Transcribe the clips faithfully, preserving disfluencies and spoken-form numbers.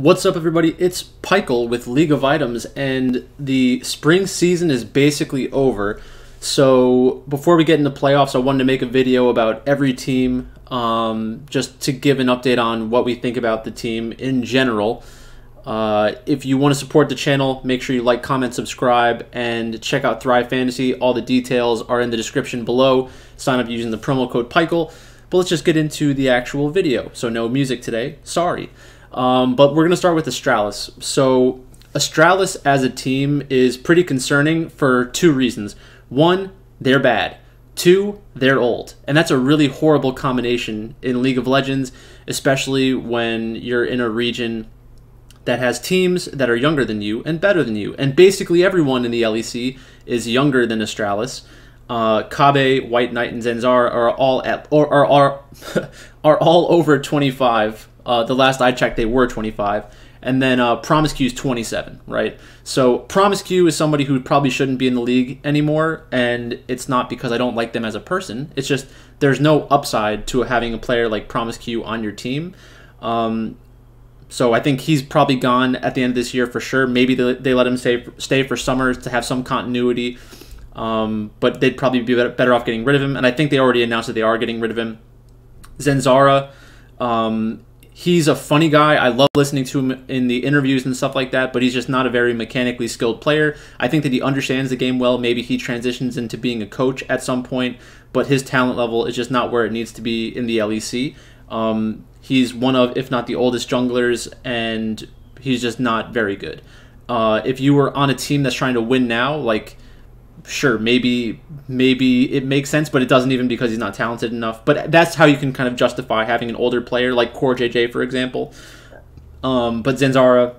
What's up, everybody? It's PICHAEL with League of Items, and the spring season is basically over. So before we get into playoffs, I wanted to make a video about every team, um, just to give an update on what we think about the team in general. Uh, if you want to support the channel, make sure you like, comment, subscribe, and check out Thrive Fantasy. All the details are in the description below. Sign up using the promo code PICHAEL. But let's just get into the actual video. So no music today, sorry. Um, but we're going to start with Astralis. So Astralis as a team is pretty concerning for two reasons. One, they're bad. Two, they're old. And that's a really horrible combination in League of Legends, especially when you're in a region that has teams that are younger than you and better than you. And basically everyone in the L E C is younger than Astralis. Uh, Kabe, WhiteKnight, and Zenzar are all at or are are are all over twenty-five. Uh, the last I checked, they were twenty-five, and then uh, Promisq is twenty-seven, right? So Promisq is somebody who probably shouldn't be in the league anymore, and it's not because I don't like them as a person. It's just there's no upside to having a player like Promisq on your team. Um, so I think he's probably gone at the end of this year for sure. Maybe they, they let him stay stay for summer to have some continuity. Um, but they'd probably be better off getting rid of him. And I think they already announced that they are getting rid of him. Zanzara, um, he's a funny guy. I love listening to him in the interviews and stuff like that, but he's just not a very mechanically skilled player. I think that he understands the game well. Maybe he transitions into being a coach at some point, but his talent level is just not where it needs to be in the L E C. Um, he's one of, if not the oldest junglers, and he's just not very good. Uh, if you were on a team that's trying to win now, like... Sure, maybe maybe it makes sense, but it doesn't even because he's not talented enough. But that's how you can kind of justify having an older player like Core J J, for example. Um, but Zanzara,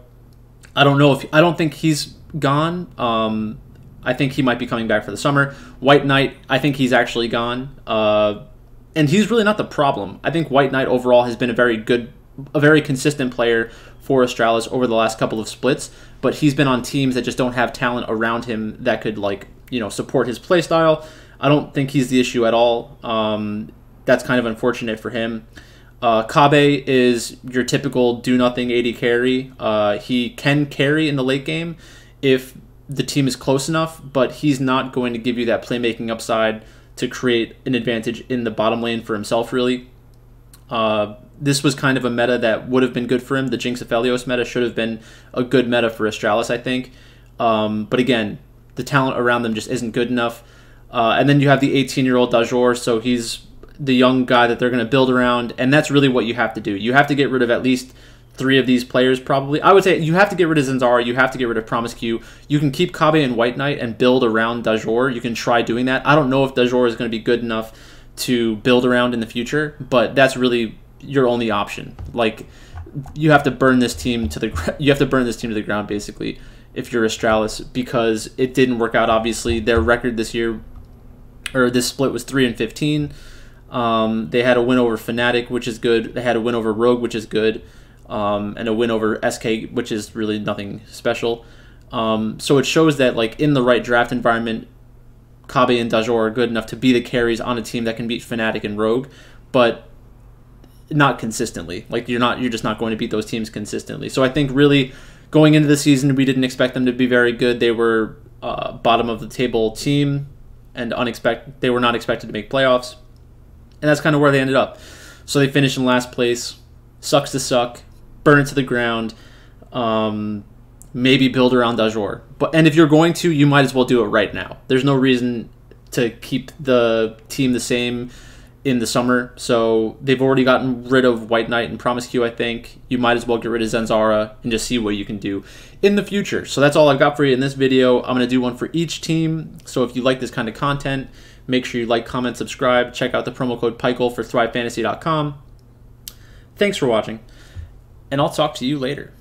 I don't know if I don't think he's gone. Um, I think he might be coming back for the summer. WhiteKnight, I think he's actually gone, uh, and he's really not the problem. I think WhiteKnight overall has been a very good, a very consistent player for Astralis over the last couple of splits. But he's been on teams that just don't have talent around him that could like. you know, support his play style. I don't think he's the issue at all. Um, that's kind of unfortunate for him. Uh, Kabe is your typical do-nothing A D carry. Uh, he can carry in the late game if the team is close enough, but he's not going to give you that playmaking upside to create an advantage in the bottom lane for himself, really. Uh, this was kind of a meta that would have been good for him. The Jinx of Helios meta should have been a good meta for Astralis, I think. Um, but again, the talent around them just isn't good enough. Uh, and then you have the eighteen-year-old Dajor, so he's the young guy that they're going to build around, and that's really what you have to do. You have to get rid of at least three of these players, probably. I would say you have to get rid of Zanzara, you have to get rid of Promisq. You can keep Kabe and WhiteKnight and build around Dajor. You can try doing that. I don't know if Dajor is going to be good enough to build around in the future, but that's really your only option. Like, you have to burn this team to the you have to burn this team to the ground, basically. If you're Astralis, because it didn't work out. Obviously, their record this year, or this split, was three and fifteen. Um, they had a win over Fnatic, which is good. They had a win over Rogue, which is good, um, and a win over S K, which is really nothing special. Um, so it shows that, like, in the right draft environment, Kabe and Dajor are good enough to be the carries on a team that can beat Fnatic and Rogue, but not consistently. Like, you're not, you're just not going to beat those teams consistently. So I think really. Going into the season, we didn't expect them to be very good. They were uh, bottom of the table team, and unexpected. They were not expected to make playoffs, and that's kind of where they ended up. So they finished in last place. Sucks to suck. Burn it to the ground. Um, maybe build around Dajor. But and if you're going to, you might as well do it right now. There's no reason to keep the team the same in the summer. So they've already gotten rid of WhiteKnight and Promisq, I think. You might as well get rid of Zanzara and just see what you can do in the future. So that's all I've got for you in this video. I'm going to do one for each team. So if you like this kind of content, make sure you like, comment, subscribe. Check out the promo code PICHAEL for thrive fantasy dot com. Thanks for watching, and I'll talk to you later.